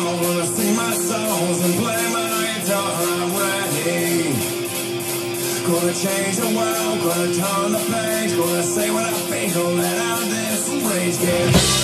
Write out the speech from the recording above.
When I sing my songs and play my guitar, I'm ready. Gonna change the world, gonna turn the page, gonna say what I think, gonna let out this rage. Get